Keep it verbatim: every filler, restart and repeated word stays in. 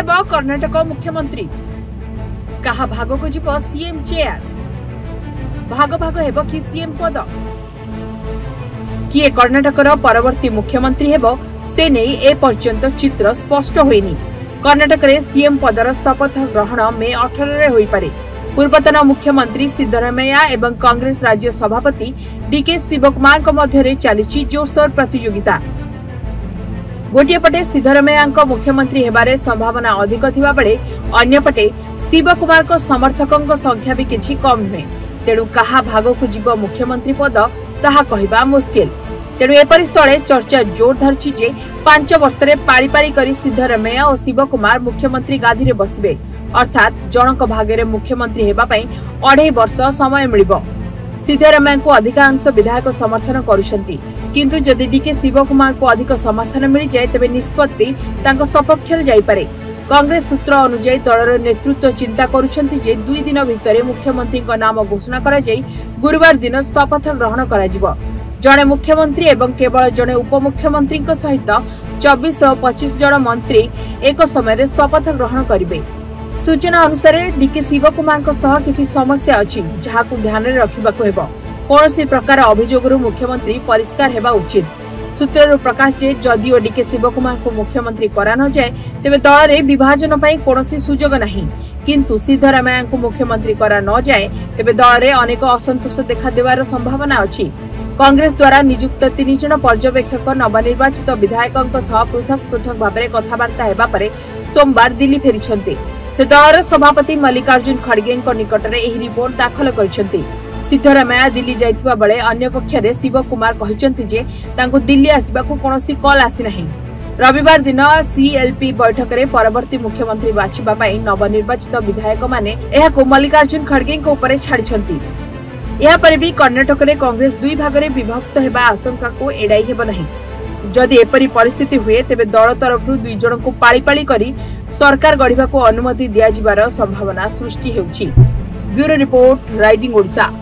हेब कर्नाटक मुख्यमंत्री, कहा भाग को जीव सीएम चेयर, भाग भाग हेब कि सीएम पद, किए कर्नाटक परवर्ती मुख्यमंत्री हेब से नहीं ए पर्यंत चित्र स्पष्ट होइनी। कर्नाटक रे सीएम पदर शपथ ग्रहण मे अठारह रे होई पारे। पूर्वतन मुख्यमंत्री सिद्धरमैया एवं कांग्रेस राज्य सभापति डीके शिवकुमार को मध्यरे चली जोरसोर प्रतियोगिता। गोटे पटे सिद्धरमैया मुख्यमंत्री हेबारे संभावना अधिक थिबा बेले अन्य पटे शिवकुमार को समर्थकों संख्या भी किछि कम नुहे। तेणु कहा भाग को जीव मुख्यमंत्री पद ताहा कहिबा मुश्किल। तेणु एपरि स्थले चर्चा जोर धरछि जे पांच वर्ष रे पाळी पाळी करी सिद्धरमैया और शिवकुमार मुख्यमंत्री गादी रे बसबे, अर्थात जनक भागरे मुख्यमंत्री हेबा पई अढ़ाई वर्ष समय मिलिबो। सिद्धरमैया को अधिकांश विधायक समर्थन करुछंती, किंतु जदि डीके शिवकुमार को अधिक समर्थन मिल जाए तबे निष्पत्ति तांको सपक्ष रे जाई पारे। कांग्रेस सूत्र अनुसार दलर नेतृत्व चिंता करुछंती जे दुई दिन भितरे मुख्यमंत्री को नाम घोषणा करा जाई गुरुवार दिन शपथ ग्रहण करा जिवो। जड़े मुख्यमंत्री एवं केवल जड़े उपमुख्यमंत्री सहित चौबीस और पच्चीस जन मंत्री एक समय शपथ ग्रहण करेंगे। सूचना अनुसार डीके शिवकुमार किसी समस्या अच्छी जहाँ ध्यान रखा कौन सी प्रकार अभियोग मुख्यमंत्री परिष्कार होगा उचित। सूत्र प्रकाश जे जदि डीके शिवकुमार को मुख्यमंत्री करा न जाए तेज दल में विभाजन कौन सुजोग नहीं, किंतु सिद्धरमैया को मुख्यमंत्री करा न जाए तेज दल में अनेक असंतोष देखा देवार संभावना अच्छी। कांग्रेस द्वारा नियुक्त तीन जन पर्यवेक्षक नवनिर्वाचित विधायकों पृथक पृथक भाव में कथबार्ता होगापर सोमवार दिल्ली फेरी से दलर सभापति मल्लिकार्जुन खड़गे निकट में यह रिपोर्ट दाखल कर। सिद्धरमैया दिल्ली जाइथिबा बेले अन्य पक्षरे शिवकुमार कहिसंती जे तांको दिल्ली आसबाकू कोनोसी कॉल आसीना। रविवार दिन सीएलपी बैठक रे परवर्ती मुख्यमंत्री बाछिबा पई नवनिर्वाचित विधायक माने एहाको मल्लिकार्जुन खड़गे को ऊपर छाड़िसंती। एहा पर भी कर्नाटक रे कांग्रेस दुई भाग रे विभक्त हेबा आशंका को एडाई हेबो नहीं। जदि एपरी परिस्थिति हुए तेबे दल तरफरु दुई जनकू पाळी पाळी करी सरकार गढ़िबाकू अनुमति दिया जिबार संभावना सृष्टि हेउछि। Bureau report, rising Odisha.